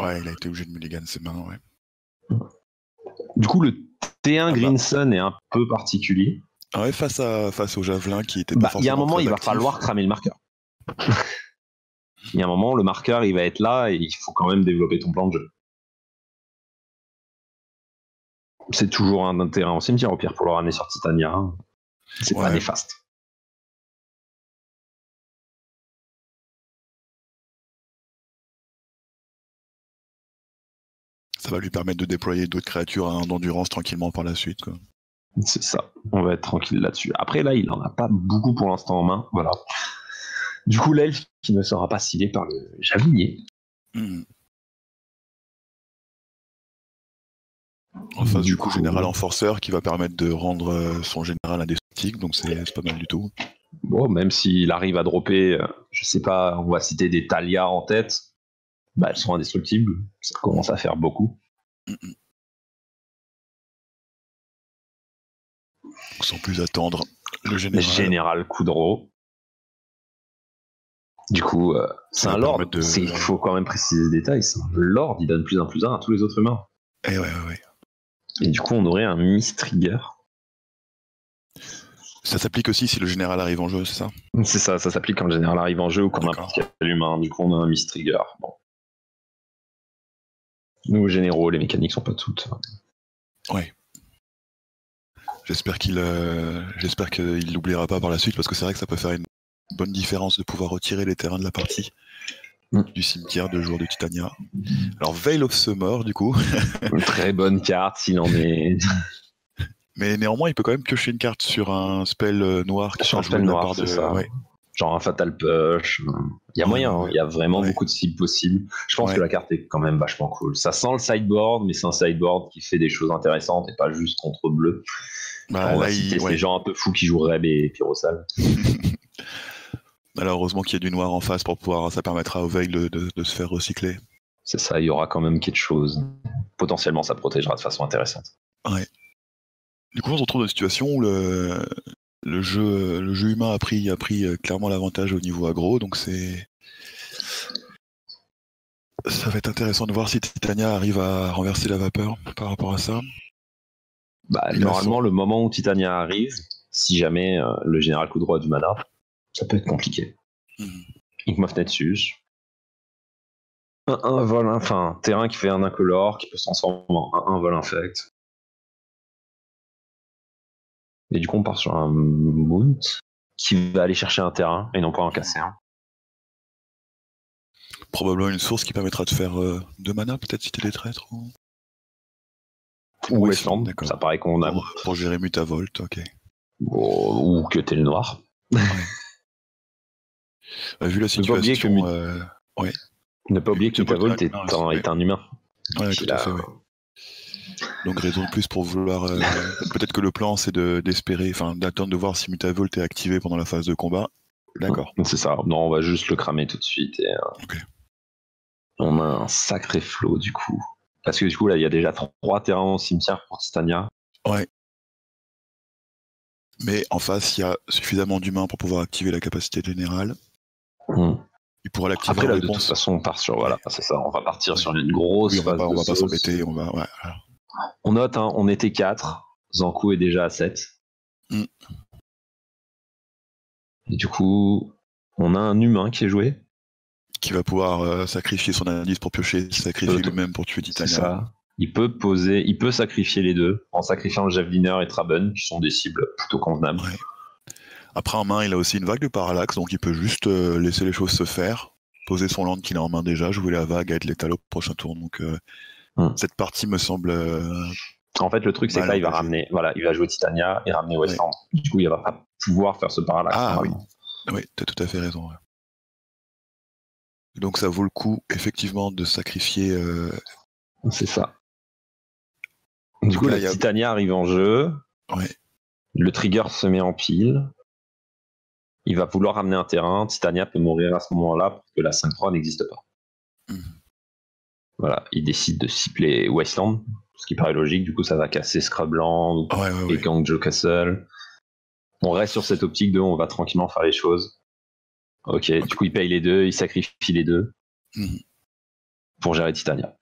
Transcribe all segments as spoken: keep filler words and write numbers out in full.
Ouais, il a été obligé de mulligan, c'est maintenant, ouais. Du coup, le T un ah Greensun bah. est un peu particulier. Ouais, face, à, face au Javelin qui était pas bah, forcément. Il y a un moment, il va falloir cramer le marqueur. Il y a un moment, le marqueur, il va être là et il faut quand même développer ton plan de jeu. C'est toujours un intérêt en cimetière, au pire, pour le ramener sur Titania. C'est ouais. pas néfaste. Ça va lui permettre de déployer d'autres créatures à un d'endurance tranquillement par la suite, quoi. C'est ça, on va être tranquille là-dessus. Après, là, il en a pas beaucoup pour l'instant en main, voilà. Du coup, l'elfe qui ne sera pas scellé par le javelier. Mmh. En face du coup, coup général ouais. enforceur qui va permettre de rendre son général indestructible, donc c'est pas mal du tout. Bon, même s'il arrive à dropper, je sais pas, on va citer des Thalia en tête, bah elles sont indestructibles, ça commence à faire beaucoup. Mmh. Sans plus attendre, le général, général Kudo. Du coup, euh, c'est un lord. De... Il faut quand même préciser les détails. C'est un lord, il donne plus un plus un à tous les autres humains. Et ouais, ouais, ouais. Et du coup, on aurait un mistrigger. Ça s'applique aussi si le général arrive en jeu, c'est ça? C'est ça, ça s'applique quand le général arrive en jeu ou quand n'importe quel humain. Du coup, on a un mistrigger. Bon. Nous, généraux, les mécaniques sont pas toutes. Ouais. J'espère qu'il euh, j'espère qu'il l'oubliera pas par la suite, parce que c'est vrai que ça peut faire une bonne différence de pouvoir retirer les terrains de la partie mmh. du cimetière de jour de Titania. Alors, Veil of Summer, du coup. Une très bonne carte, s'il en est. Mais néanmoins, il peut quand même piocher une carte sur un spell noir. Qui sur un spell noir, c'est de... ça. Ouais. Genre un Fatal Push. Il y a moyen, ouais, hein. Il y a vraiment ouais. beaucoup de cibles possibles. Je pense ouais. que la carte est quand même vachement cool. Ça sent le sideboard, mais c'est un sideboard qui fait des choses intéressantes et pas juste contre bleu. Bah, on va citer il... ces ouais. gens un peu fous qui jouent Reb et Pyrosal. Alors heureusement qu'il y a du noir en face pour pouvoir, ça permettra au Veil de, de, de se faire recycler. C'est ça, il y aura quand même quelque chose. Potentiellement, ça protégera de façon intéressante. Ouais. Du coup, on se retrouve dans une situation où le, le, jeu, le jeu humain a pris, a pris clairement l'avantage au niveau aggro, donc c'est... Ça va être intéressant de voir si Titania arrive à renverser la vapeur par rapport à ça. Bah, normalement, le moment où Titania arrive, si jamais euh, le général Kudo a du mana, ça peut être compliqué. Mmh. Inkmoff Netsus. Un, un vol, enfin, terrain qui fait un incolore, qui peut se transformer en un, un vol infect. Et du coup, on part sur un mount qui va aller chercher un terrain et non pas en casser un. Probablement une source qui permettra de faire euh, deux mana, peut-être si t'es les traîtres ou... Ou Westland, ça paraît qu'on a... Pour, pour gérer Mutavault, ok. Ou, ou que t'es le noir. Ouais. euh, vu la situation... Ne pas oublier que, euh... ouais. ne pas oublier que Mutavault est, un, est un humain. Ouais, tout à fait, ouais. Donc raison de plus pour vouloir... Euh... Peut-être que le plan, c'est d'espérer, enfin d'attendre de voir si Mutavault est activé pendant la phase de combat. D'accord. C'est ça. Non, on va juste le cramer tout de suite. Et, euh... okay. On a un sacré flow, du coup. Parce que du coup, là, il y a déjà trois terrains au cimetière pour Titania. Ouais. Mais en face, il y a suffisamment d'humains pour pouvoir activer la capacité générale. Mmh. Il pourra l'activer. Après, là, de toute façon, on part sur... Voilà, ouais. c'est ça. On va partir ouais. sur une grosse oui, on phase va, on de va pas s'embêter. On, va, ouais, voilà. on note, hein, on était quatre. Zankou est déjà à sept. Mmh. Et du coup, on a un humain qui est joué. Qui va pouvoir euh, sacrifier son indice pour piocher, sacrifier lui-même pour tuer Titania. C'est ça. Il peut poser, il peut sacrifier les deux en sacrifiant le Javeliner et Traben, qui sont des cibles plutôt convenables. Ouais. Après en main, il a aussi une vague de parallaxe, donc il peut juste euh, laisser les choses se faire, poser son land qu'il a en main déjà, jouer la vague, être l'étal au prochain tour. Donc euh, hum. cette partie me semble. Euh, en fait, le truc c'est que là, il va ramener, voilà, il va jouer Titania et ramener Westland. Ouais. Du coup, il va pas pouvoir faire ce parallaxe. Ah oui, oui, t'as tout à fait raison. Ouais. Donc ça vaut le coup, effectivement, de sacrifier... Euh... C'est ça. Du, du coup, coup là, la Titania a... arrive en jeu. Ouais. Le trigger se met en pile. Il va vouloir ramener un terrain. Titania peut mourir à ce moment-là pour que la cinq trois n'existe pas. Mmh. Voilà, il décide de cibler Westland, ce qui paraît logique. Du coup, ça va casser Scrubland ouais, ouais, et ouais. Gangjo Castle. On reste sur cette optique de on va tranquillement faire les choses. Okay, ok, du coup, il paye les deux, il sacrifie les deux. Mmh. pour gérer Titania.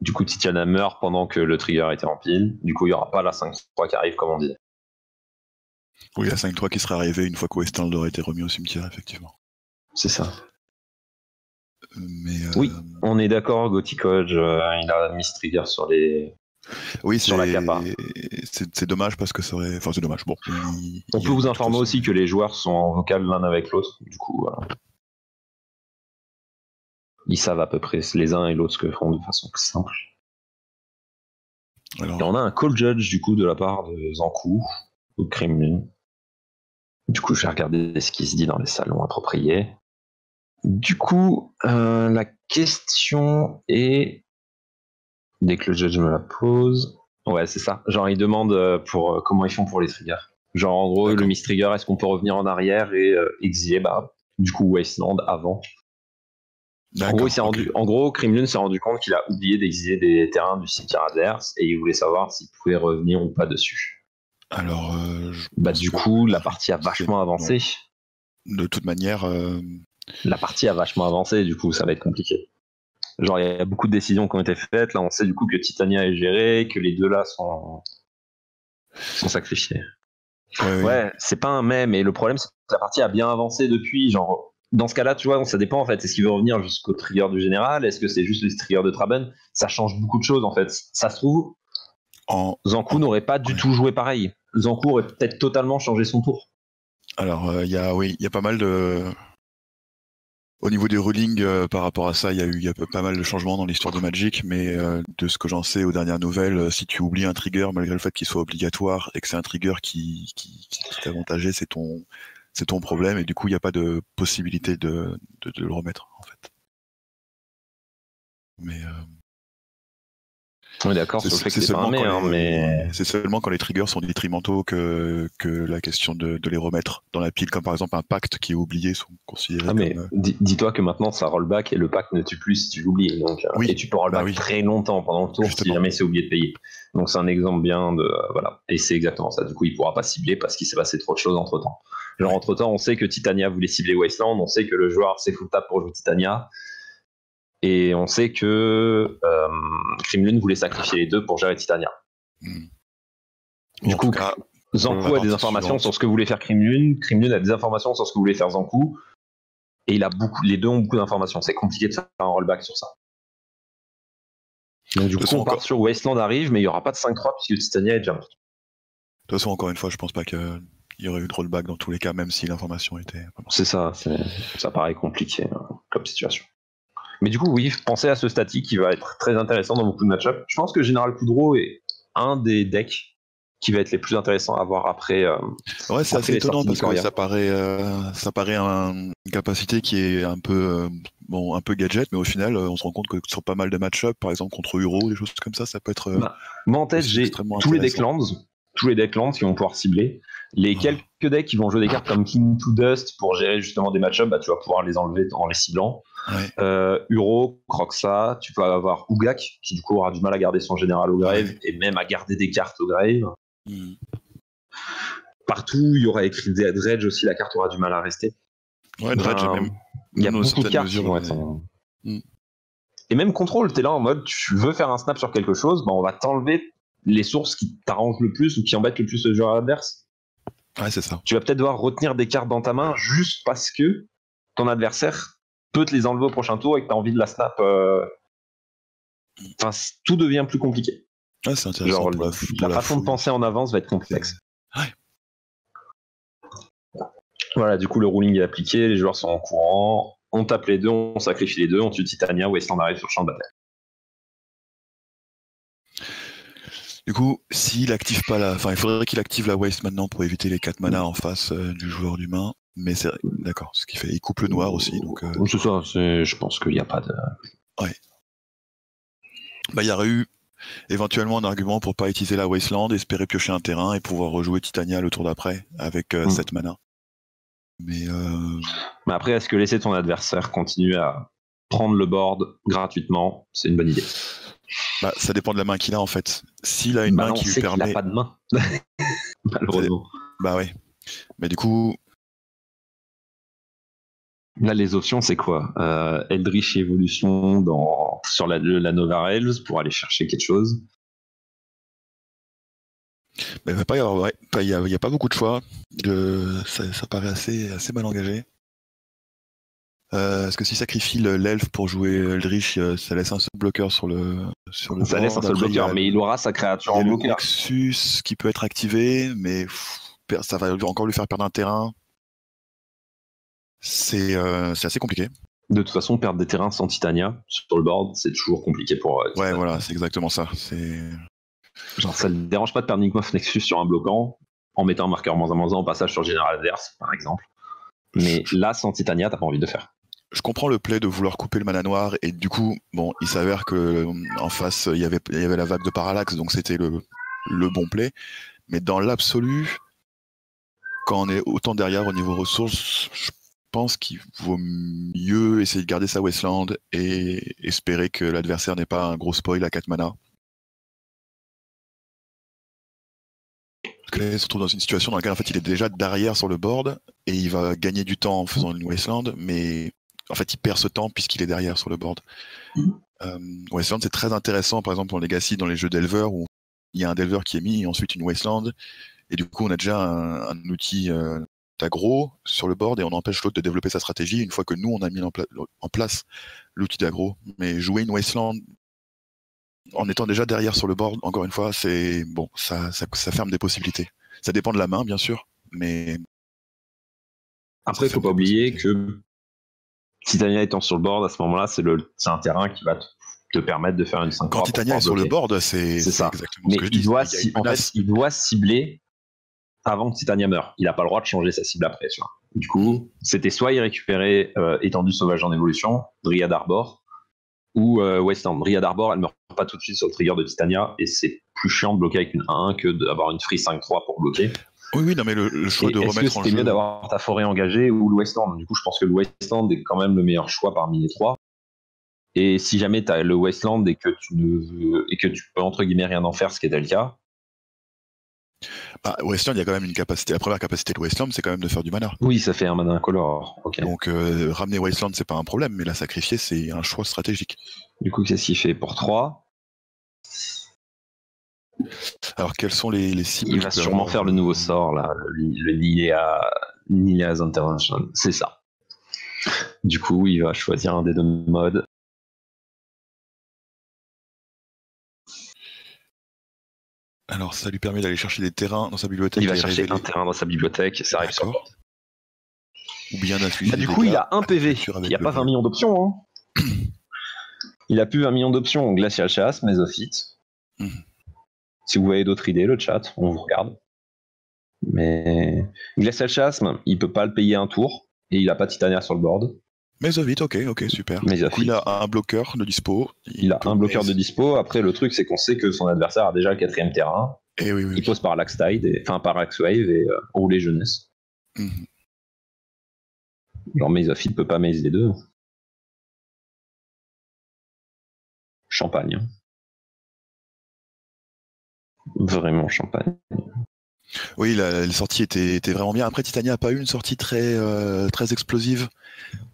Du coup, Titania meurt pendant que le trigger était en pile. Du coup, il n'y aura pas la cinq trois qui arrive, comme on disait. Oui, la cinq trois qui serait arrivée une fois que Westland aurait été remis au cimetière, effectivement. C'est ça. Mais euh... oui, on est d'accord, Gothic Hodge, euh, il a mis ce trigger sur les... Oui, sur la capa. C'est dommage parce que ça aurait... Enfin, c'est dommage. Bon, il... On peut vous informer aussi que les joueurs sont en vocal l'un avec l'autre. Du coup, euh... ils savent à peu près les uns et l'autre ce que font de façon simple. Alors... Et on a un call judge, du coup, de la part de Zankou, ou Crimelune. Du coup, je vais regarder ce qui se dit dans les salons appropriés. Du coup, euh, la question est... Dès que le judge me la pose... Ouais, c'est ça. Genre, il demande pour, euh, comment ils font pour les triggers. Genre, en gros, le mistrigger, est-ce qu'on peut revenir en arrière et euh, exiler, bah, du coup, Westland avant. En gros, okay. rendu, en gros, Crimelune s'est rendu compte qu'il a oublié d'exiler des terrains du cimetière adverse et il voulait savoir s'il pouvait revenir ou pas dessus. Alors... Euh, bah, du coup, la partie a vachement avancé. De toute manière... Euh... La partie a vachement avancé, du coup, ça va être compliqué. Genre, il y a beaucoup de décisions qui ont été faites. Là, on sait du coup que Titania est gérée, que les deux-là sont... sont sacrifiés. Ouais, ouais, c'est pas un mais, mais le problème, c'est que la partie a bien avancé depuis. Genre, dans ce cas-là, tu vois, ça dépend en fait. Est-ce qu'il veut revenir jusqu'au trigger du général? Est-ce que c'est juste les triggers de Traben? Ça change beaucoup de choses en fait. Ça se trouve, en... Zankou en... n'aurait pas du ouais. tout joué pareil. Zankou aurait peut-être totalement changé son tour. Alors, il euh, y a, oui, il y a pas mal de... Au niveau des rulings, euh, par rapport à ça, il y a eu y a pas mal de changements dans l'histoire de Magic, mais euh, de ce que j'en sais aux dernières nouvelles, euh, si tu oublies un trigger, malgré le fait qu'il soit obligatoire, et que c'est un trigger qui, qui, qui t'est avantagé, c'est ton, c'est ton problème, et du coup, il n'y a pas de possibilité de, de, de le remettre, en fait. Mais... Euh... On est d'accord sur le fait que c'est pas un mais... Hein, mais... C'est seulement quand les triggers sont détrimentaux que, que la question de, de les remettre dans la pile, comme par exemple un pacte qui est oublié, sont considérés ah comme... Mais, euh... dis-toi que maintenant, ça rollback et le pacte ne tue plus si tu l'oublies. Oui. Et tu peux rollback bah oui. très longtemps pendant le tour Justement. si jamais c'est oublié de payer. Donc c'est un exemple bien de... Euh, voilà. Et c'est exactement ça. Du coup, il ne pourra pas cibler parce qu'il s'est passé trop de choses entre-temps. Genre ouais. entre-temps, on sait que Titania voulait cibler Westland, on sait que le joueur s'est full tap pour jouer Titania... Et on sait que euh, Crimelune voulait sacrifier les deux pour gérer Titania. Mmh. Du en coup, cas, Zankou a des informations suivante. sur ce que voulait faire Crimelune, Crimelune a des informations sur ce que voulait faire Zankou, et il a beaucoup, les deux ont beaucoup d'informations. C'est compliqué de faire un rollback sur ça. Donc, du de coup, on encore... part sur Westland arrive, mais il n'y aura pas de cinq trois puisque Titania est déjà morte. De toute façon, encore une fois, je pense pas qu'il y aurait eu de rollback dans tous les cas, même si l'information était... C'est ça, ça paraît compliqué hein, comme situation. Mais du coup, oui, pensez à ce statique qui va être très intéressant dans beaucoup de match-up. Je pense que General Kudo est un des decks qui va être les plus intéressants à voir après. Euh, ouais, c'est assez étonnant parce que ça paraît, euh, ça paraît une capacité qui est un peu, euh, bon, un peu gadget, mais au final, euh, on se rend compte que sur pas mal de match-up, par exemple contre Uro, des choses comme ça, ça peut être. Euh, bah, moi en tête, j'ai tous les decks lands, tous les decks lands qui vont pouvoir cibler. Les ouais. quelques decks qui vont jouer des cartes comme King to Dust pour gérer justement des match-up, bah, tu vas pouvoir les enlever en les ciblant. Ouais. Euh, Uro, Croxa, tu peux avoir Ougak qui du coup aura du mal à garder son général au grave ouais. et même à garder des cartes au grave. Mm. Partout, il y aura écrit Dredge aussi, la carte aura du mal à rester. Ouais, Dredge, ben, même. Il y a beaucoup de cartes mesure, qui vont être en... mm. Et même Control, t'es là en mode tu veux faire un snap sur quelque chose, bah, on va t'enlever les sources qui t'arrangent le plus ou qui embêtent le plus le joueur adverse. Ouais, c'est ça. Tu vas peut-être devoir retenir des cartes dans ta main juste parce que ton adversaire peut te les enlever au prochain tour et que tu as envie de la snap. Euh... Enfin, tout devient plus compliqué. Ouais, c'est intéressant. Genre, la, la, la façon fouille. de penser en avance va être complexe. Ouais. Voilà, du coup, le ruling est appliqué, les joueurs sont en courant, on tape les deux, on sacrifie les deux, on tue Titania, Westland arrive sur le champ de bataille. Du coup, s'il active pas la, enfin, il faudrait qu'il active la waste maintenant pour éviter les quatre manas en face euh, du joueur humain. Mais c'est d'accord, ce qu'il fait, il coupe le noir aussi. Donc, euh... c'est ça. Je pense qu'il n'y a pas de. Ouais. Bah, il y aurait eu éventuellement un argument pour pas utiliser la Wasteland, espérer piocher un terrain et pouvoir rejouer Titania le tour d'après avec euh, mm. sept manas. Mais. Euh... Mais après, est-ce que laisser ton adversaire continuer à prendre le board gratuitement, c'est une bonne idée? Bah, ça dépend de la main qu'il a en fait. S'il a une bah main non, qui lui permet. Il n'a pas de main. Malheureusement. Bah oui. Mais du coup, Là, les options, c'est quoi? euh, Eldritch Evolution dans, sur la, la Nova Elves pour aller chercher quelque chose. Il n'y a, a, a pas beaucoup de choix. De, ça, ça paraît assez, assez mal engagé. Euh, Parce que si sacrifie l'elfe pour jouer Eldritch, ça laisse un seul bloqueur sur le, sur le ça board. Laisse un seul Après, bloqueur, il a, mais il aura sa créature en bloqueur. Il y a le Nexus qui peut être activé, mais pff, ça va encore lui faire perdre un terrain. C'est euh, assez compliqué. De toute façon, perdre des terrains sans Titania sur le board, c'est toujours compliqué pour... Euh, ouais, voilà, c'est exactement ça. Genre, ça ne le dérange pas de perdre Nigmoff Nexus sur un bloquant en mettant un marqueur moins un moins un au passage sur le général adverse, par exemple. Mais je... là, sans Titania, t'as pas envie de faire. Je comprends le play de vouloir couper le mana noir, et du coup, bon, il s'avère qu'en face, il y avait, il y avait la vague de parallaxe, donc c'était le, le bon play. Mais dans l'absolu, quand on est autant derrière au niveau ressources, je pense qu'il vaut mieux essayer de garder sa Westland et espérer que l'adversaire n'ait pas un gros spoil à quatre mana. Parce que là, il se retrouve dans une situation dans laquelle en fait, il est déjà derrière sur le board et il va gagner du temps en faisant une Westland, mais en fait, il perd ce temps puisqu'il est derrière sur le board. Mmh. Euh, Westland, c'est très intéressant, par exemple, en Legacy, dans les jeux d'éleveurs, où il y a un éleveur qui est mis et ensuite une Westland, et du coup, on a déjà un, un outil euh, d'aggro sur le board et on empêche l'autre de développer sa stratégie une fois que nous, on a mis en, pla en place l'outil d'aggro. Mais jouer une Westland en étant déjà derrière sur le board, encore une fois, c'est bon, ça, ça, ça ferme des possibilités. Ça dépend de la main, bien sûr, mais... Après, il ne faut pas oublier que Titania étant sur le board, à ce moment-là, c'est un terrain qui va te, te permettre de faire une cinq trois. Quand Titania est sur le board, c'est ça. Exactement mais ce que je il, dis. Doit, il, en fait, il doit cibler avant que Titania meure. Il n'a pas le droit de changer sa cible après. Tu vois. Du coup, c'était soit il récupérait euh, étendue sauvage en évolution, Dryad Arbor, ou euh, Westland. Dryad Arbor, elle ne meurt pas tout de suite sur le trigger de Titania, et c'est plus chiant de bloquer avec une un un que d'avoir une free cinq trois pour bloquer. Oui, oui, non, mais le, le choix et de remettre que en jeu... Est-ce mieux d'avoir ta forêt engagée ou le Westland? Du coup, je pense que le Westland est quand même le meilleur choix parmi les trois. Et si jamais tu as le Westland et que tu ne veux... et que tu peux, entre guillemets, rien en faire, ce qui était le cas... Bah, Westland, il y a quand même une capacité... La première capacité de Westland, c'est quand même de faire du mana. Oui, ça fait un mana incolore. Okay. Donc, euh, ramener Westland, c'est pas un problème, mais la sacrifier, c'est un choix stratégique. Du coup, qu'est-ce qu'il fait pour trois? Alors, quelles sont les, les cibles? Il va sûrement avoir... faire le nouveau sort, là, le Nilea's Intervention. C'est ça. Du coup, il va choisir un des deux modes. Alors, ça lui permet d'aller chercher des terrains dans sa bibliothèque. Il va chercher révéler... un terrain dans sa bibliothèque et ça arrive sur le board. Ou bien un bah, Du coup, il a un P V. Il n'y a pas vingt millions d'options. Hein. Il a plus vingt millions d'options. Glacial Chasm, Mesophyte. Mm -hmm. Si vous voyez d'autres idées, le chat, on vous regarde. Mais Glacial Chasm, il ne peut pas le payer un tour, et il n'a pas Titania sur le board. Mesovite, ok, ok, super. Mesovite. Donc, il a un bloqueur de dispo. Il, il a un bloqueur de dispo. Après, le truc, c'est qu'on sait que son adversaire a déjà le quatrième terrain. Et oui, oui, il oui. pose par l'Axe Tide, et... enfin par Axe Wave et euh, rouler jeunesse. Mm -hmm. Genre Mesovite ne peut pas maze les deux. Champagne. Vraiment champagne. Oui, la, la sortie était, était vraiment bien. Après, Titania n'a pas eu une sortie très, euh, très explosive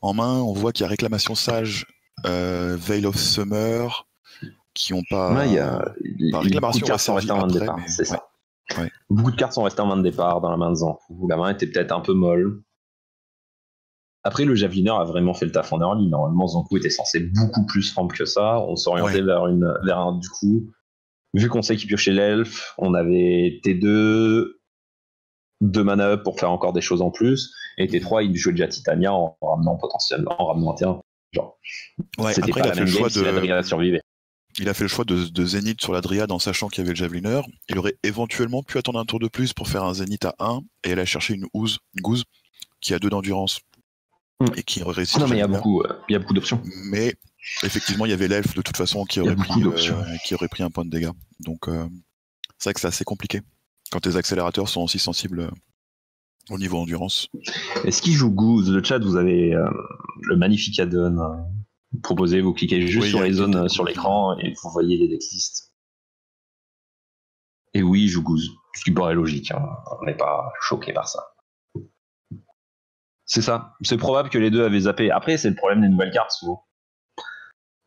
en main. On voit qu'il y a Réclamation Sage, euh, Veil of Summer, qui n'ont pas... Ouais, il y a, bah, Réclamation beaucoup de cartes sont restées en main de départ, c'est ça. Ouais. Beaucoup de cartes sont restées en main de départ dans la main de Zankou. La main était peut-être un peu molle. Après, le Javelineur a vraiment fait le taf en early. Normalement, Zankou était censé beaucoup plus rampe que ça. On s'orientait ouais. vers, une, vers un du coup... Vu qu'on sait qu'il piochait l'elfe, on avait T deux, deux mana up pour faire encore des choses en plus, et T trois, il jouait déjà Titania en ramenant potentiellement, en ramenant T un. Genre, ouais, après, pas il, a la même game de... si la Dryad survivait. Il a fait le choix de, de Zénith sur la Dryad en sachant qu'il y avait le Javelineur. Il aurait éventuellement pu attendre un tour de plus pour faire un Zénith à un et aller chercher une, ouse, une Goose qui a deux d'endurance mm. et qui résiste. Non, mais il y a beaucoup, euh, il y a beaucoup d'options. Mais. Effectivement, il y avait l'elfe de toute façon qui aurait, pris, euh, qui aurait pris un point de dégâts. Donc, euh, c'est vrai que c'est assez compliqué quand tes accélérateurs sont aussi sensibles euh, au niveau endurance. Est-ce qu'il joue Goose? Le chat, vous avez euh, le magnifique add-on euh, proposé. Vous cliquez juste oui, sur les zones euh, sur l'écran et vous voyez les decks list. Et oui, il joue Goose. Ce qui paraît logique. Hein. On n'est pas choqué par ça. C'est ça. C'est probable que les deux avaient zappé. Après, c'est le problème des nouvelles cartes, souvent.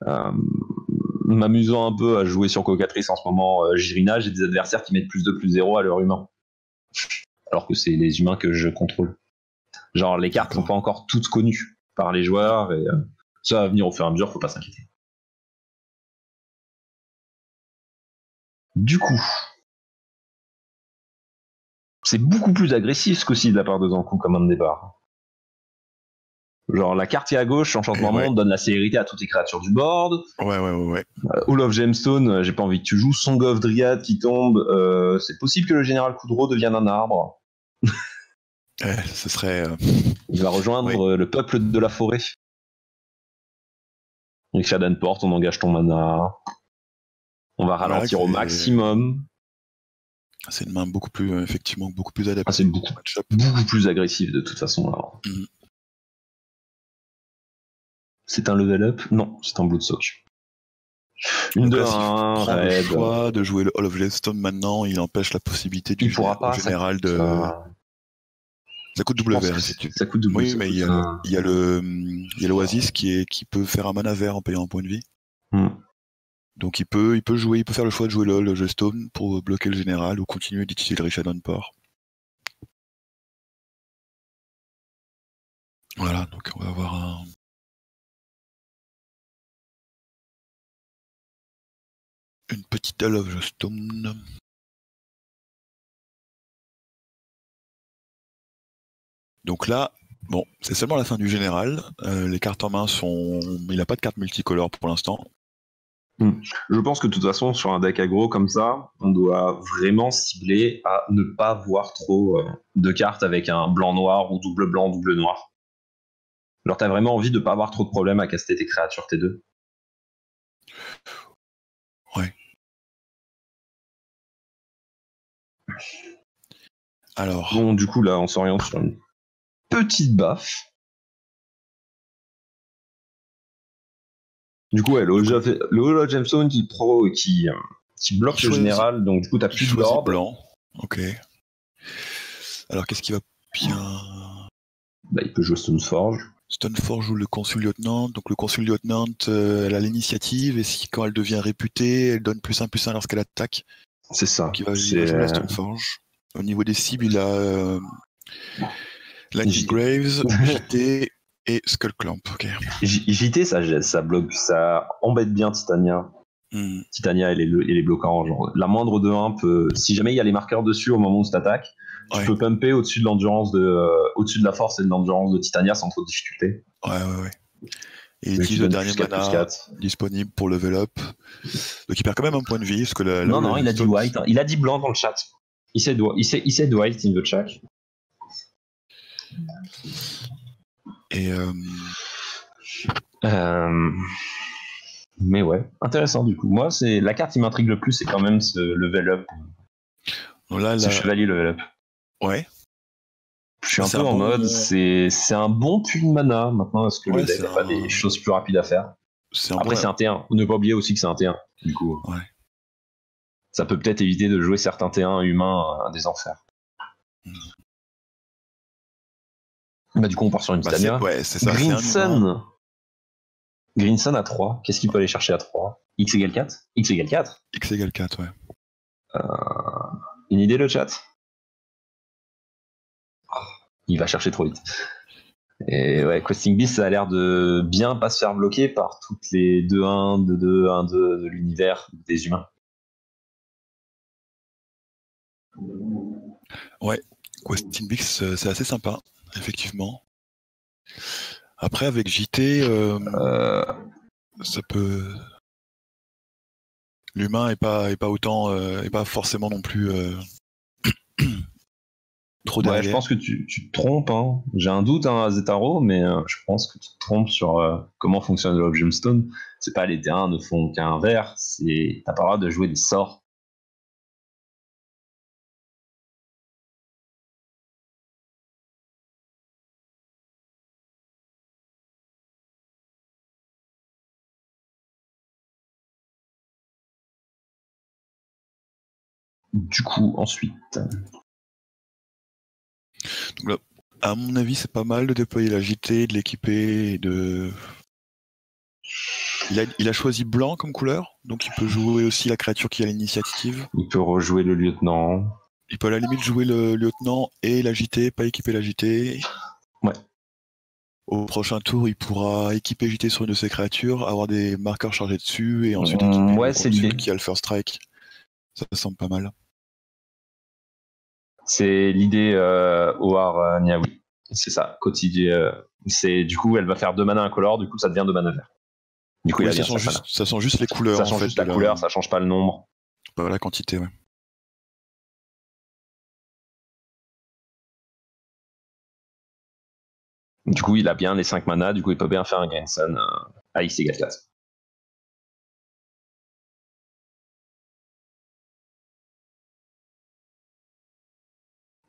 Euh, m'amusant un peu à jouer sur Cocatrice en ce moment, euh, Jirina, j'ai des adversaires qui mettent plus de plus zéro à leur humain. Alors que c'est les humains que je contrôle. Genre, les cartes ne sont pas encore toutes connues par les joueurs, et euh, ça va venir au fur et à mesure, faut pas s'inquiéter. Du coup, c'est beaucoup plus agressif ce coup-ci de la part de Zankou comme un de départ. Genre, la carte est à gauche, enchantement ouais. monde, donne la célérité à toutes les créatures du board. Ouais, ouais, ouais. ouais. Euh, Hall of Gemstone, euh, j'ai pas envie que tu joues. Song of Dryad qui tombe. Euh, c'est possible que le général Kudo devienne un arbre. ouais, ce serait. Euh... Il va rejoindre ouais. le peuple de la forêt. Donc, Shadanport, on engage ton mana. On va ralentir ouais, au maximum. C'est une main beaucoup plus, euh, effectivement, beaucoup plus adaptée. Ah, c'est beaucoup, beaucoup plus agressive de toute façon. Alors. Mm. C'est un level up? Non, c'est un Bloodsoak. Une de un, ouais, le choix de jouer le Hall of Gemstone maintenant, il empêche la possibilité du général de... Ça... ça coûte double vert. Ça coûte double. Oui, mais il y a, un... il y a le, il y a l'Oasis qui est, qui peut faire un mana vert en payant un point de vie. Hmm. Donc il peut, il peut jouer, il peut faire le choix de jouer le Hall of Gemstone pour bloquer le général ou continuer d'utiliser le Shadanport. Voilà, donc on va avoir un... Une petite Hall of Gemstone. Donc là, bon, c'est seulement la fin du général. Euh, les cartes en main sont... Il n'a pas de carte multicolore pour l'instant. Mmh. Je pense que de toute façon, sur un deck aggro comme ça, on doit vraiment cibler à ne pas voir trop euh, de cartes avec un blanc-noir ou double blanc, double noir. Alors t'as vraiment envie de ne pas avoir trop de problèmes à caster tes créatures T deux. Ouais. Alors. Bon, du coup, là, on s'oriente sur une petite baffe. Du coup, ouais, le Hall of Gemstone qui, pro, qui, qui bloque le général, donc du coup, t'as plus de l'ordre. Blanc. Ok. Alors, qu'est-ce qui va bien? Bah, il peut jouer Stoneforge. Stoneforge joue le Consul Lieutenant, donc le Consul Lieutenant, euh, elle a l'initiative, et si, quand elle devient réputée, elle donne plus un, plus un lorsqu'elle attaque. C'est ça. Donc il va jouer la Stoneforge. Au niveau des cibles, il a euh, Lightning Graves, J T et Skullclamp. Okay. J T, ça, ça bloque, ça embête bien Titania. Mm. Titania, elle est, elle est bloquante. Genre, la moindre de un peut... Si jamais il y a les marqueurs dessus au moment où tu attaques, tu ouais. peux pumper au-dessus de l'endurance de, euh, au-dessus de la force et de l'endurance de Titania sans trop de difficulté. Ouais, ouais, ouais. Et il utilise le dernier mana disponible pour level up. Donc il perd quand même un point de vie. Parce que le, non, le, non, le il Stone... a dit white. Hein. Il a dit blanc dans le chat. Il said white in the chat. Et. Euh... Euh... Mais ouais, intéressant du coup. Moi, c'est la carte qui m'intrigue le plus, c'est quand même ce level up. Là, là... C'est Chevalier level up. Ouais. Je suis un peu un en bon... mode, c'est un bon pull de mana maintenant, parce que ouais, le deck n'a pas un... des choses plus rapides à faire. Après, c'est un T un. Ne pas oublier aussi que c'est un T un, du coup. Ouais. Ça peut peut-être éviter de jouer certains T un humains à des enfers. Mm. Bah, du coup, on part sur une bah, Titania. Ouais, c'est ça. Greensun. Greensun à trois. Qu'est-ce qu'il peut aller chercher à trois? X égale quatre? X égale quatre? X égale quatre, ouais. Euh... Une idée, le chat? Il va chercher trop vite. Et ouais, Questing Beast, ça a l'air de bien pas se faire bloquer par toutes les deux un, deux deux, un deux de l'univers des humains. Ouais, Questing Beast, c'est assez sympa, effectivement. Après, avec J T, euh, euh... ça peut... L'humain n'est pas, est pas autant, euh, est pas forcément non plus... Euh... Trop ouais, je pense que tu, tu te trompes. Hein. J'ai un doute hein, à Zetaro, mais euh, je pense que tu te trompes sur euh, comment fonctionne le Gemstone. C'est pas les T un ne font qu'un vert, c'est t'as pas le droit de jouer des sorts. Du coup, ensuite... Donc là, À mon avis, c'est pas mal de déployer la J T, de l'équiper, de... Il a, il a choisi blanc comme couleur, donc il peut jouer aussi la créature qui a l'initiative. Il peut rejouer le lieutenant. Il peut à la limite jouer le lieutenant et la J T, pas équiper la J T. Ouais. Au prochain tour, il pourra équiper J T sur une de ses créatures, avoir des marqueurs chargés dessus et ensuite équiper ouais, c'est celui qui a le first strike. Ça me semble pas mal. C'est l'idée euh, Ohar euh, Niaoui. C'est ça. Quotidien. C'est du coup, elle va faire deux manas incolores. Du coup, ça devient deux manas verts. Du coup, oui, ça, change juste, ça change juste les couleurs. Ça change juste la, la couleur, ça change pas le nombre. Pas la quantité, ouais. Du coup, il a bien les cinq manas, du coup, il peut bien faire un Greensun à X égale classe.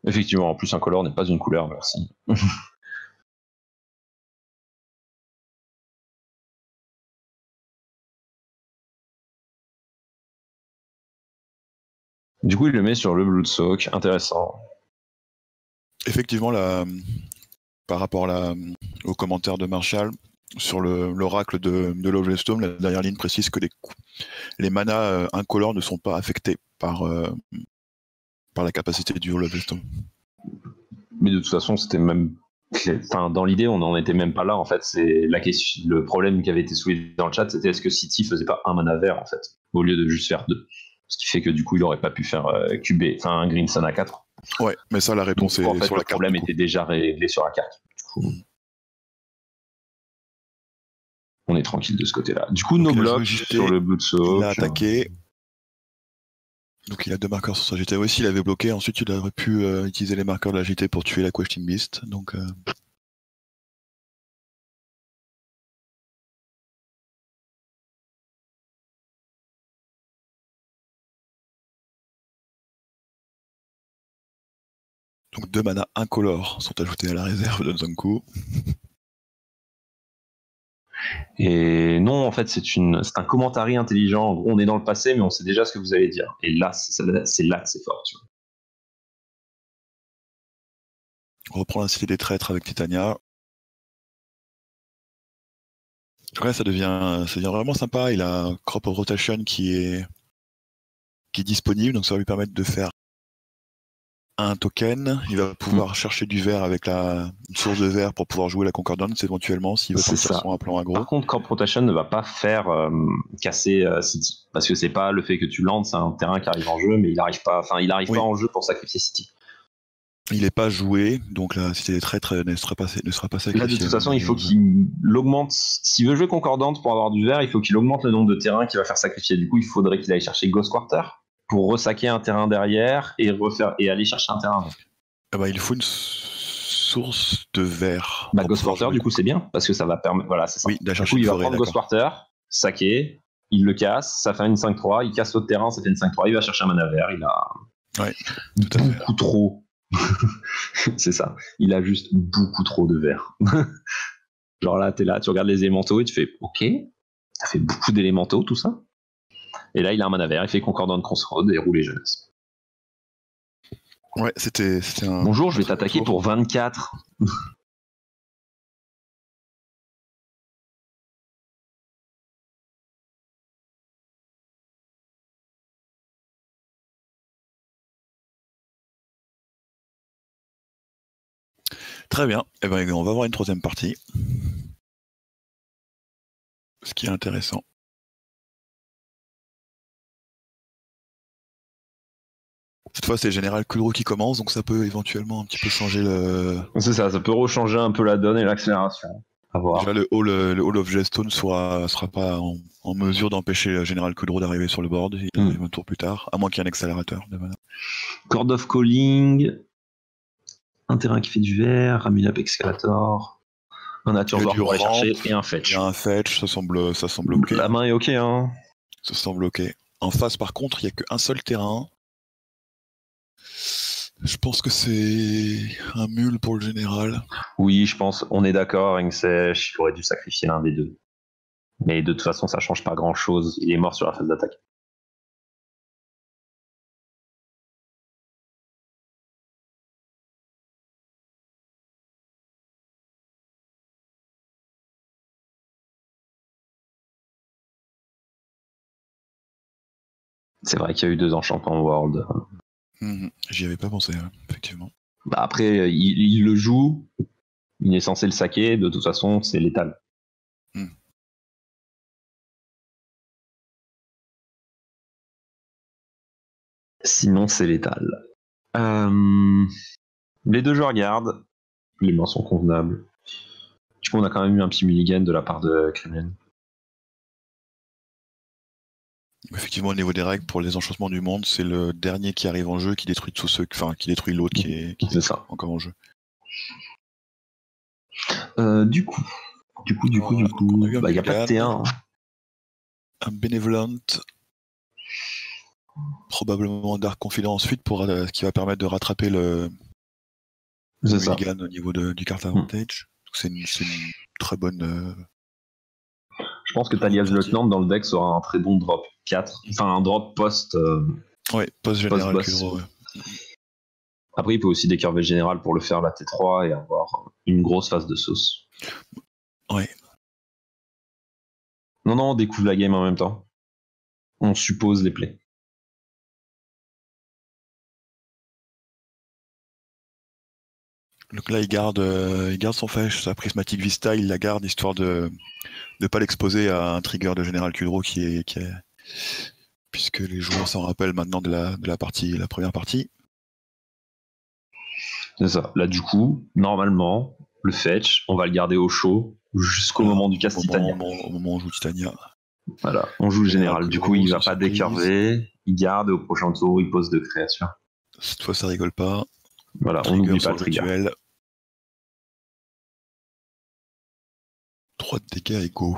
Effectivement, en plus, un color n'est pas une couleur, merci. Du coup, il le met sur le Bloodsoak, intéressant. Effectivement, la... par rapport la... aux commentaires de Marshall, sur l'oracle le... de, de Lovestone, la dernière ligne précise que les, les manas incolores ne sont pas affectés par, euh... par la capacité du Lovestone. Mais de toute façon, c'était même... Enfin, dans l'idée, on n'en était même pas là, en fait. C'est la question... Le problème qui avait été soulevé dans le chat, c'était est-ce que City faisait pas un mana vert, en fait, au lieu de juste faire deux. Ce qui fait que du coup, il n'aurait pas pu faire euh, Q B, enfin un Greensun à quatre. Ouais, mais ça, la réponse donc, est en fait, sur la carte. Le problème était déjà réglé sur la carte. Du coup, mm. On est tranquille de ce côté-là. Du coup, donc, nos blocs sur le Bloodsoak. Il a attaqué. Donc, il a deux marqueurs sur sa J T. Oui, s'il avait bloqué, ensuite, il aurait pu euh, utiliser les marqueurs de la J T pour tuer la Questing Beast. Donc. Euh... Donc deux manas incolores sont ajoutés à la réserve de Zankou. Et non, en fait, c'est un commentary intelligent. En gros, on est dans le passé, mais on sait déjà ce que vous allez dire. Et là, c'est là que c'est fort. Tu vois. On reprend la cité des traîtres avec Titania. Ouais, ça devient, ça devient vraiment sympa. Il a un crop of rotation qui est, qui est disponible, donc ça va lui permettre de faire un token, il va pouvoir mmh. chercher du verre avec la une source de verre pour pouvoir jouer la Concordance éventuellement s'il veut faire un plan agro. Par contre, Crop Rotation ne va pas faire euh, casser euh, City parce que c'est pas le fait que tu landes, c'est un terrain qui arrive en jeu, mais il n'arrive pas, enfin il arrive oui. pas en jeu pour sacrifier City. Il n'est pas joué, donc la Cité des Traîtres ne sera pas, ne sera pas sacrifiée. Là, de toute façon, il faut qu'il augmente. S'il veut jouer Concordance pour avoir du verre, il faut qu'il augmente le nombre de terrains qu'il va faire sacrifier. Du coup, il faudrait qu'il aille chercher Ghost Quarter pour ressaquer un terrain derrière et, refaire, et aller chercher un terrain. Ah bah, il faut une source de verre. Bah, Ghost Quarter, du coup, c'est bien, parce que ça va permettre... Voilà, c'est ça. Oui, du coup, il va prendre Ghost Quarter, saquer, il le casse, ça fait une cinq trois, il casse l'autre terrain, ça fait une cinq trois, il va chercher un mana vert, il a ouais, tout à beaucoup fait. trop... c'est ça. Il a juste beaucoup trop de verre. Genre là, t'es là, tu regardes les élémentaux et tu fais « Ok, ça fait beaucoup d'élémentaux, tout ça ?» Et là, il a un mana vert, il fait Concordant Crossroad et roule les jeunesses. Ouais, c'était un... Bonjour, je vais t'attaquer pour vingt-quatre. Très bien. Eh bien, on va voir une troisième partie. Ce qui est intéressant. Cette fois, c'est General Kudo qui commence, donc ça peut éventuellement un petit peu changer le... C'est ça, ça peut rechanger un peu la donne et l'accélération. Déjà, le hall, le hall of Gemstone ne sera, sera pas en, en mesure d'empêcher General Kudo d'arriver sur le board. Il mm. arrive un tour plus tard, à moins qu'il y ait un accélérateur. Cord of Calling, un terrain qui fait du vert, Ramunap Excalator, un Nature Board pour aller chercher et un Fetch. Il y a un Fetch, ça semble, ça semble OK. La main est OK, hein. Ça semble OK. En face, par contre, il n'y a qu'un seul terrain. Je pense que c'est un mule pour le général. Oui, je pense, on est d'accord, Ingsech, il aurait dû sacrifier l'un des deux. Mais de toute façon, ça change pas grand-chose, il est mort sur la phase d'attaque. C'est vrai qu'il y a eu deux enchants en World. Mmh, j'y avais pas pensé, effectivement. Bah après, il, il le joue, il est censé le saquer, de toute façon, c'est létal. Mmh. Sinon, c'est létal. Euh... Les deux joueurs gardent, les mains sont convenables. Je pense qu'on a quand même eu un petit mulligan de la part de Crimelune. Effectivement, au niveau des règles, pour les enchantements du monde, c'est le dernier qui arrive en jeu qui détruit tout ce... enfin, qui détruit l'autre qui est, qui est ça. Encore en jeu. Euh, du coup, du coup, du coup, du coup, il n'y a pas de T un. Un Benevolent, probablement Dark Confident ensuite, pour, euh, qui va permettre de rattraper le, le mulligan au niveau de, du card advantage. Mmh. C'est une, une très bonne... Euh... Je pense que Thalia's Lieutenant dans le deck sera un très bon drop quatre, enfin un drop post. Euh, ouais, post général. Post gros, ouais. Après, il peut aussi décurver général pour le faire la T trois et avoir une grosse phase de sauce. Ouais. Non, non, on découvre la game en même temps. On suppose les plays. Donc là, il garde, euh, il garde son fèche, sa prismatique Vista, il la garde histoire de ne pas l'exposer à un trigger de Général Kudo qui est, qui est... puisque les joueurs s'en rappellent maintenant de la, de la, partie, la première partie. C'est ça. Là, du coup, normalement, le fetch, on va le garder au chaud jusqu'au voilà, moment du cast Titania. Au moment, au moment où on joue Titania. Voilà, on joue le Général. Général du coup, il ne va pas décurver, il garde au prochain tour, il pose de création. Cette fois, ça rigole pas. Voilà, on n'oublie pas le trigger. trois de dégâts égaux.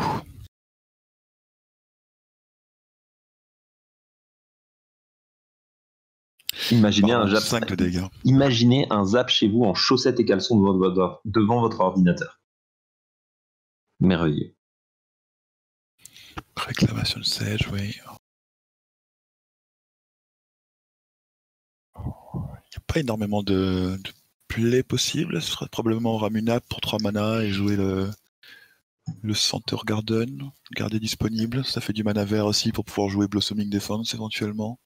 Imaginez, Pardon, un zap... cinq de dégâts. Imaginez un zap chez vous en chaussettes et caleçons devant votre, devant votre ordinateur. Merveilleux. Réclamation de Sage, oui. Pas énormément de, de play possible, ce serait probablement Ramunap pour trois mana et jouer le, le Center Garden, garder disponible, ça fait du mana vert aussi pour pouvoir jouer Blossoming Defense éventuellement.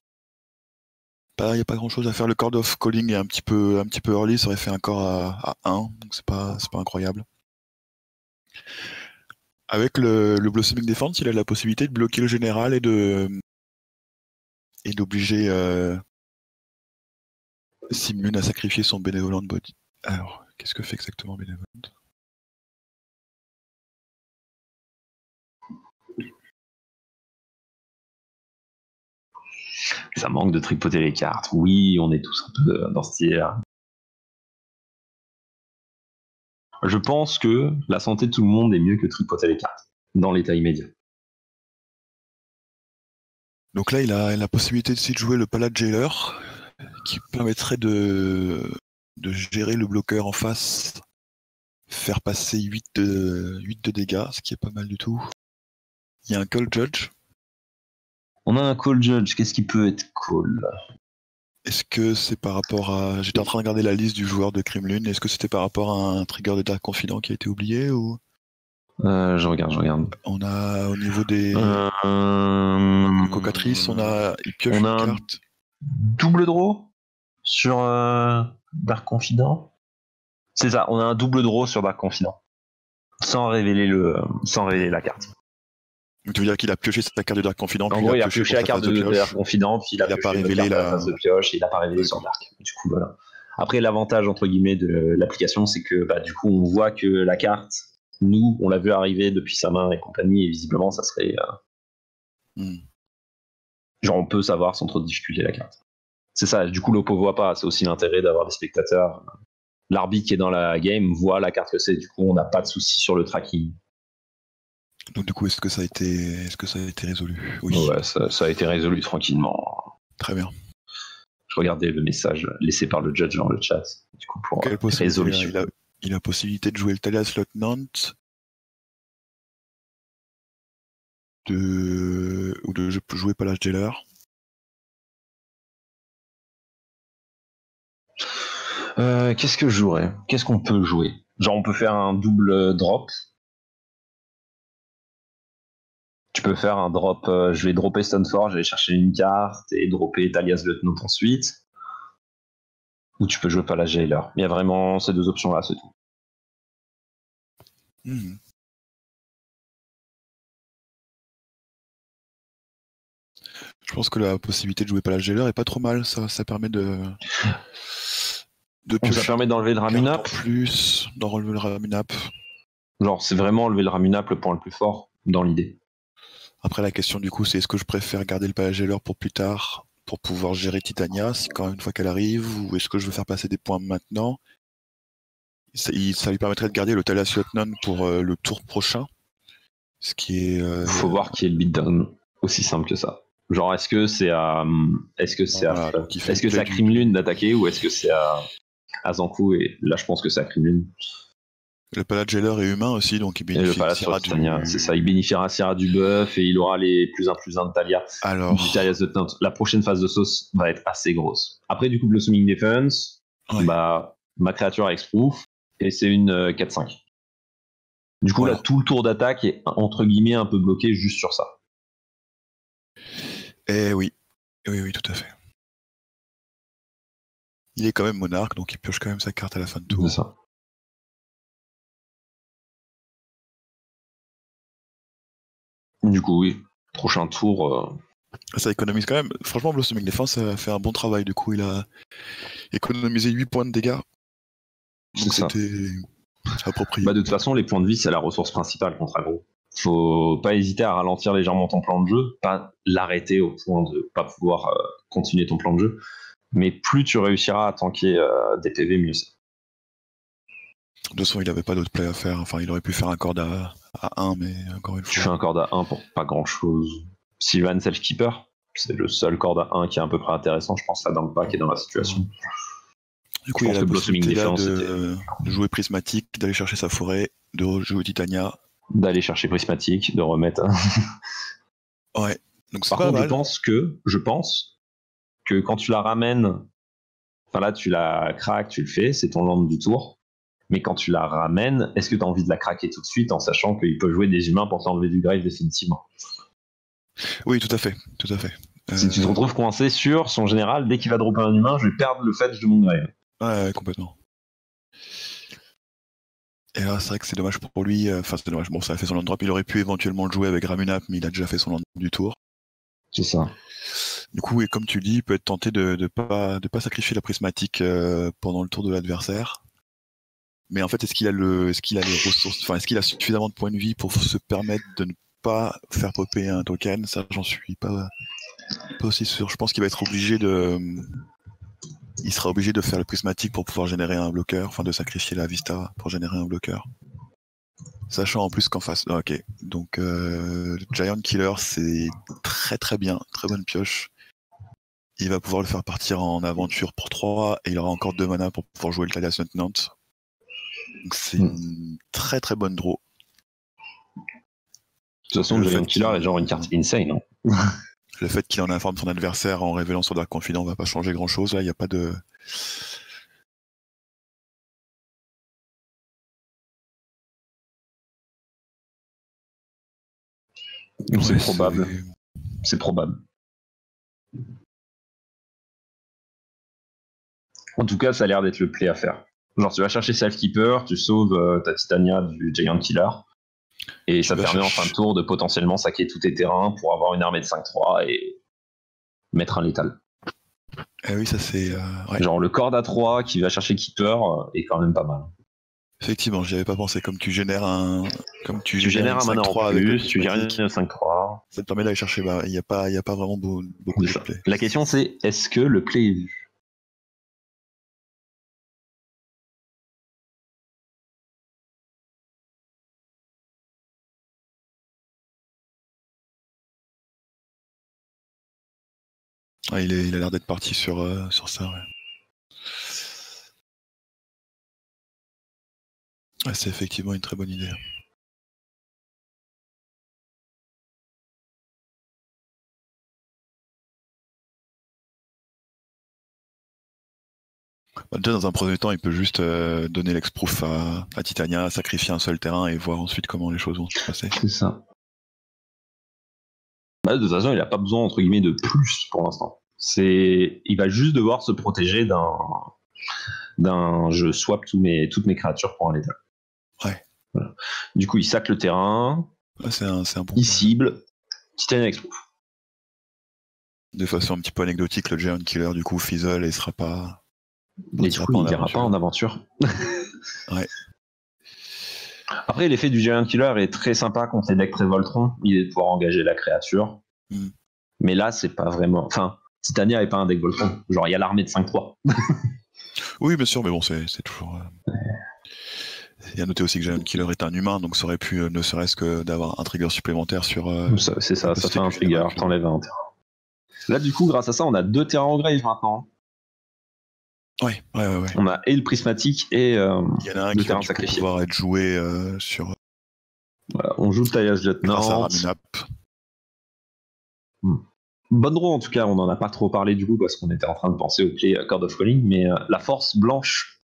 Il n'y a pas grand chose à faire, le Cord of Calling est un petit peu, un petit peu early, ça aurait fait un corps à, à un, donc c'est pas, c'est pas incroyable. Avec le, le Blossoming Defense, il a la possibilité de bloquer le général et de et d'obliger euh, Simune a sacrifié son Benevolent Body. Alors, qu'est-ce que fait exactement Benevolent? Ça manque de tripoter les cartes. Oui, on est tous un peu dans ce style-là. Je pense que la santé de tout le monde est mieux que tripoter les cartes, dans l'état immédiat. Donc là, il a la possibilité de jouer le Palace Jailer, qui permettrait de, de gérer le bloqueur en face, faire passer huit de, huit de dégâts, ce qui est pas mal du tout. Il y a un Call Judge. On a un Call Judge, qu'est-ce qui peut être Call? Est-ce que c'est par rapport à... J'étais en train de regarder la liste du joueur de Crimelune, est-ce que c'était par rapport à un trigger de Dark Confident qui a été oublié ou... Euh, je regarde, je regarde. On a au niveau des euh... cocatrices, on a... Il pioche on a... une carte. Double draw sur euh, Dark Confident. C'est ça, on a un double draw sur Dark Confident. Sans révéler, le, sans révéler la carte. Donc, tu veux dire qu'il a pioché sa carte de Dark Confident? En gros, il a pioché la carte de, de Dark Confident, puis il a, il a pas révélé la face de pioche, et il n'a pas révélé sur Dark. Du coup, voilà. Après, l'avantage, entre guillemets, de l'application, c'est que, bah, du coup, on voit que la carte, nous, on l'a vu arriver depuis sa main et compagnie, et visiblement, ça serait... Euh... Mm. Genre, on peut savoir sans trop de difficulté la carte. C'est ça, du coup, l'O P O voit pas. C'est aussi l'intérêt d'avoir des spectateurs. L'arbitre qui est dans la game voit la carte que c'est. Du coup, on n'a pas de souci sur le tracking. Donc, du coup, est-ce que ça a été, est-ce que ça a été résolu? Oui. Ouais, ça, ça a été résolu tranquillement. Très bien. Je regardais le message laissé par le judge dans le chat. Du coup, pour Quelle résolution. Il a, il a possibilité de jouer le Thalia Lieutenant. De... ou de jouer Palace Jailer. Euh, Qu'est-ce que je jouerais? Qu'est-ce qu'on peut jouer? Genre on peut faire un double drop. Tu je peux faire un drop, euh, je vais dropper Stoneforge, je vais chercher une carte et dropper Thalia's Lieutenant ensuite. Ou tu peux jouer Palace Jailer. Il y a vraiment ces deux options là, c'est tout. Mmh. Je pense que la possibilité de jouer Palace Jailer est pas trop mal, ça, ça permet de... de plus ça permet d'enlever le Ramunap. Plus, d'enlever le Ramunap. Genre, c'est vraiment enlever le Ramunap le point le plus fort, dans l'idée. Après, la question du coup, c'est est-ce que je préfère garder le Palace Jailer pour plus tard, pour pouvoir gérer Titania, quand même une fois qu'elle arrive, ou est-ce que je veux faire passer des points maintenant? Ça, il, ça lui permettrait de garder le Thalia Lieutenant pour euh, le tour prochain. Ce qui est... Euh, faut euh... voir qui est le beatdown, aussi simple que ça. Genre, est-ce que c'est à... Est-ce que c'est voilà, à... Est-ce que c'est à Crimelune d'attaquer, ou est-ce que c'est à... à Zankou? Et là, je pense que c'est à Crimelune. Le Palace Jailer est humain aussi, donc il bénéficiera du... C'est ça, il bénéficiera du buff et il aura les plus un plus un de Thalia. Alors... Du Thalia Lieutenant. La prochaine phase de sauce va être assez grosse. Après, du coup, Blossoming Defense, ouais. bah, ma créature a Hexproof, et c'est une euh, quatre cinq. Du coup, voilà. Là, tout le tour d'attaque est, entre guillemets, un peu bloqué juste sur ça. Eh oui. Oui, oui, tout à fait. Il est quand même monarque, donc il pioche quand même sa carte à la fin de tour. C'est ça. Du coup, oui, prochain tour... Euh... Ça économise quand même. Franchement, Blossoming Defense a fait un bon travail. Du coup, il a économisé huit points de dégâts. Donc c'était approprié. Bah, de toute façon, les points de vie, c'est la ressource principale contre aggro. Faut pas hésiter à ralentir légèrement ton plan de jeu, pas l'arrêter au point de pas pouvoir euh, continuer ton plan de jeu. Mais plus tu réussiras à tanker euh, des P V, mieux c'est. De toute façon, il n'avait pas d'autre play à faire. Enfin, il aurait pu faire un cord à, à un, mais encore une fois... Tu fais un cord à un pour pas grand-chose. Sylvan Safekeeper, c'est le seul cord à un qui est à peu près intéressant, je pense, là, dans le pack et dans la situation. Du coup, je il y a la possibilité là de, de jouer Prismatique, d'aller chercher sa forêt, de rejouer Titania. D'aller chercher Prismatique, de remettre... ouais, donc c'est pas contre, mal. Par contre, je pense que, je pense que quand tu la ramènes... Enfin là, tu la craques, tu le fais, c'est ton land du tour. Mais quand tu la ramènes, est-ce que tu as envie de la craquer tout de suite en sachant qu'il peut jouer des humains pour t'enlever du grave définitivement? Oui, tout à fait, tout à fait. Euh... Si tu te retrouves coincé sur son général, dès qu'il va dropper un humain, je vais perdre le fetch de mon grave. Ouais, complètement. Et là, c'est vrai que c'est dommage pour lui. Enfin, c'est dommage. Bon, ça a fait son land drop. Il aurait pu éventuellement le jouer avec Ramunap, mais il a déjà fait son land du tour. C'est ça. Du coup, et comme tu dis, il peut être tenté de ne de pas, de pas sacrifier la prismatique euh, pendant le tour de l'adversaire. Mais en fait, est-ce qu'il a le, est-ce qu'il a les ressources, enfin, est-ce qu'il a suffisamment de points de vie pour se permettre de ne pas faire popper un token? Ça, j'en suis pas, pas aussi sûr. Je pense qu'il va être obligé de, il sera obligé de faire le prismatique pour pouvoir générer un bloqueur, enfin, de sacrifier la vista pour générer un bloqueur. Sachant en plus qu'en face, ah, ok. Donc, euh, Giant Killer, c'est très très bien, très bonne pioche. Il va pouvoir le faire partir en aventure pour trois et il aura encore deux mana pour pouvoir jouer le Thalia Lieutenant. C'est une très très bonne draw. De toute façon, le Giant Killer est genre une carte insane. Hein. Le fait qu'il en informe son adversaire en révélant son Dark Confident va pas changer grand chose. Là, il n'y a pas de. C'est ouais, probable. C'est probable. En tout cas, ça a l'air d'être le play à faire. Genre, tu vas chercher Safekeeper, tu sauves euh, ta Titania du Giant Killer, et tu ça permet chercher... en fin de tour de potentiellement saquer tous tes terrains pour avoir une armée de cinq trois et mettre un létal. Eh oui, ça c'est... Euh, ouais. Genre, le Cord à trois qui va chercher Keeper est quand même pas mal. Effectivement, j'y avais pas pensé. Comme tu génères un... Comme tu, tu génères, génères un mana en plus, tu gères une cinq trois... Ça te permet d'aller chercher... Il n'y a, pas, y a pas vraiment beau, beaucoup de play. La question c'est, est-ce que le play est vu? Ah, il, est, il a l'air d'être parti sur, euh, sur ça, ouais. Ah, c'est effectivement une très bonne idée. Bah, déjà, dans un premier temps, il peut juste euh, donner l'exproof à, à Titania, sacrifier un seul terrain et voir ensuite comment les choses vont se passer. C'est ça. Bah, de toute façon, il n'a pas besoin, entre guillemets, de plus pour l'instant. Il va juste devoir se protéger d'un... d'un je swap tous mes, toutes mes créatures pour un état. Ouais. Voilà. Du coup, il sac le terrain. Ouais, c'est un, un bon il point. Cible. Titania explose. De façon un petit peu anecdotique, le Giant Killer, du coup, fizzle et il sera pas... Et du coup, il n'ira pas en aventure. Ouais. Après, l'effet du Giant Killer est très sympa contre Electre et Voltron. Il est de pouvoir engager la créature. Mm. Mais là, c'est pas vraiment... Enfin, Titania n'est pas un deck Voltron. Genre, il y a l'armée de cinq trois. Oui, bien sûr, mais bon, c'est toujours... Euh... Il y a noté aussi que Giant Killer est un humain, donc ça aurait pu, euh, ne serait-ce que d'avoir un trigger supplémentaire sur... Euh, c'est ça, ça fait un trigger, t'enlèves un terrain. Là, du coup, grâce à ça, on a deux terrains en grave maintenant. Oui, ouais, ouais, ouais. On a et le prismatique et euh, il y en a un qui va pouvoir être joué euh, sur... Voilà, on joue le taillage lieutenant. Grâce à Ramunap. Hmm. Bonne roue en tout cas, on n'en a pas trop parlé du coup parce qu'on était en train de penser au play Cord of Calling, mais euh, la force blanche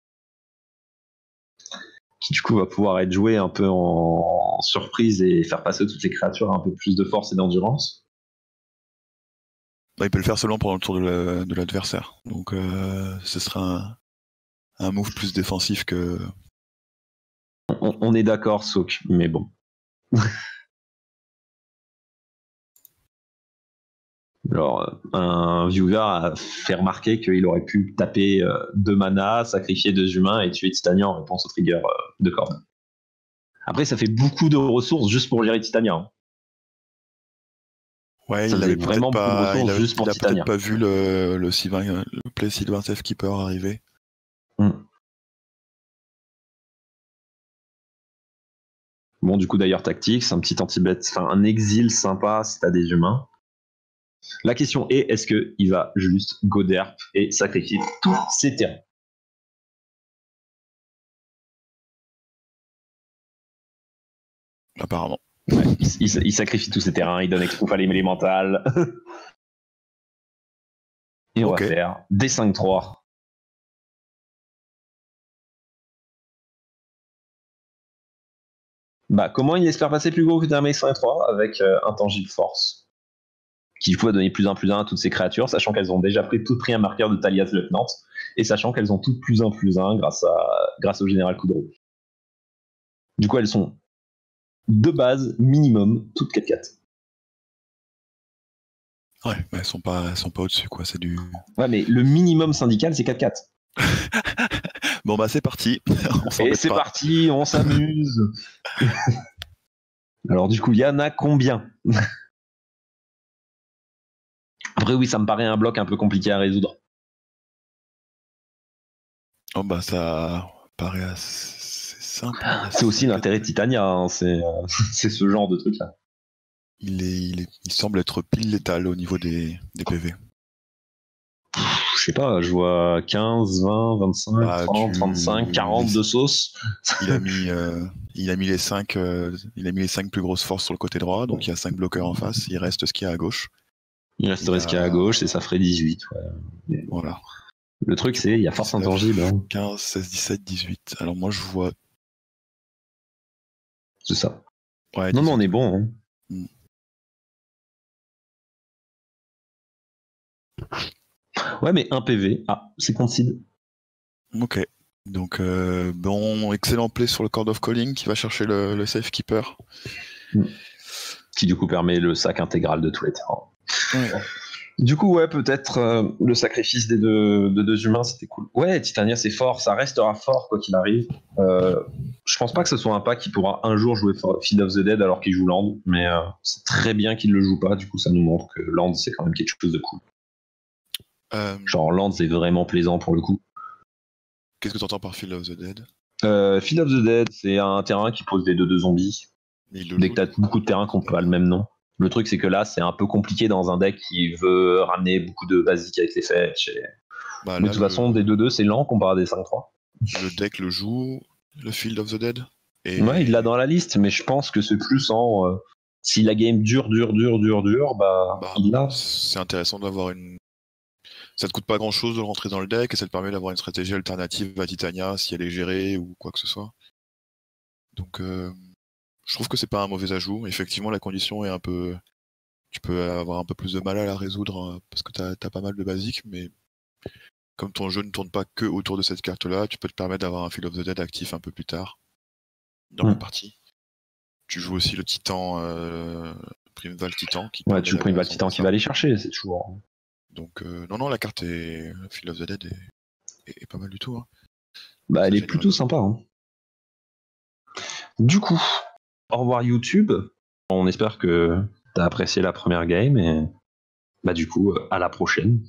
qui du coup va pouvoir être jouée un peu en, en surprise et faire passer toutes les créatures à un peu plus de force et d'endurance. Bah, il peut le faire seulement pendant le tour de l'adversaire, donc euh, ce sera un, un move plus défensif que... On, on est d'accord, Souk, mais bon... Alors, un viewer a fait remarquer qu'il aurait pu taper euh, deux mana, sacrifier deux humains et tuer Titania en réponse au trigger euh, de corde. Après, ça fait beaucoup de ressources juste pour gérer Titania. Hein. Ouais, ça il avait vraiment beaucoup de ressources avait, juste pour Titania. Il n'a peut-être pas vu le, le, Sylvan, le play Sylvan Safekeeper arriver. Mm. Bon, du coup, d'ailleurs, tactique, c'est un petit anti-bet, enfin un exil sympa si t'as des humains. La question est, est-ce qu'il va juste goderp et sacrifier tous ses terrains? Apparemment. Ouais, il, il, il sacrifie tous ses terrains, il donne exproof à l'élémental. Et on okay. va faire des cinq trois. Bah, comment il espère passer plus gros que d'un mec cinq trois avec euh, intangible force qui du coup va donner plus un plus un à toutes ces créatures, sachant qu'elles ont déjà pris, toutes pris un marqueur de Thalia Lieutenant, et sachant qu'elles ont toutes plus un plus un grâce, à, grâce au Général Kudo. Du coup, elles sont de base, minimum, toutes quatre quatre. Ouais, mais elles sont pas, elles sont pas au-dessus, quoi, c'est du... Ouais, mais le minimum syndical, c'est quatre quatre. Bon bah c'est parti. On et c'est parti, on s'amuse. Alors du coup, il y en a combien? Après, oui, ça me paraît un bloc un peu compliqué à résoudre. Oh bah ça paraît assez simple. C'est aussi l'intérêt de Titania, hein. C'est ce genre de truc-là. Il, est, il, est, il semble être pile létal au niveau des, des P V. Je sais pas, je vois quinze, vingt, vingt-cinq, ah, trente, tu... trente-cinq, quarante de sauce. Il a mis, euh, il a mis les cinq euh, plus grosses forces sur le côté droit, donc il y a cinq bloqueurs en face, il reste ce qu'il y a à gauche. Il resterait ce qu'il y a à gauche et ça ferait dix-huit. Ouais. Voilà. Le truc, c'est il y a force intangible. quinze, seize, dix-sept, dix-huit. Alors moi, je vois. C'est ça. Ouais, non, non, on est bon. Hein. Mm. Ouais, mais un P V. Ah, c'est concide. Ok. Donc, euh, bon, excellent play sur le Cord of Calling qui va chercher le, le Safekeeper. Mm. Qui, du coup, permet le sac intégral de tous les terrains. Ouais. Du coup, ouais, peut-être euh, le sacrifice des deux, de deux humains, c'était cool. Ouais, Titania, c'est fort, ça restera fort quoi qu'il arrive. Euh, je pense pas que ce soit un pack qui pourra un jour jouer Field of the Dead alors qu'il joue Land, mais euh, c'est très bien qu'il le joue pas. Du coup, ça nous montre que Land, c'est quand même quelque chose de cool. Euh... Genre, Land, c'est vraiment plaisant pour le coup. Qu'est-ce que t'entends par Field of the Dead? euh, Field of the Dead, c'est un terrain qui pose des deux deux zombies. Dès que t'as beaucoup de terrains qui n'ont pas le même nom. Le truc, c'est que là, c'est un peu compliqué dans un deck qui veut ramener beaucoup de basiques avec les fetch. Et... Bah, là, mais de toute le... façon, des deux deux, c'est lent comparé à des cinq trois. Le deck le joue, le Field of the Dead. Et... Ouais, il l'a dans la liste, mais je pense que c'est plus en... Euh, si la game dure, dure, dure, dure, dure, bah, bah il l'a. C'est intéressant d'avoir une... Ça te coûte pas grand-chose de rentrer dans le deck, et ça te permet d'avoir une stratégie alternative à Titania, si elle est gérée ou quoi que ce soit. Donc... Euh... Je trouve que c'est pas un mauvais ajout. Effectivement, la condition est un peu tu peux avoir un peu plus de mal à la résoudre parce que tu as, t'as pas mal de basiques, mais comme ton jeu ne tourne pas que autour de cette carte-là, tu peux te permettre d'avoir un Field of the Dead actif un peu plus tard dans mmh. la partie. Tu joues aussi le Titan, euh, Primeval Titan. Qui ouais, tu joues Primeval Titan qui va aller chercher, c'est toujours... Donc, euh, non, non, la carte est... Field of the Dead est, est... est pas mal du tout. Hein. Bah, elle est plutôt sympa. Hein. Du coup, au revoir YouTube. On espère que t'as apprécié la première game et bah du coup, à la prochaine.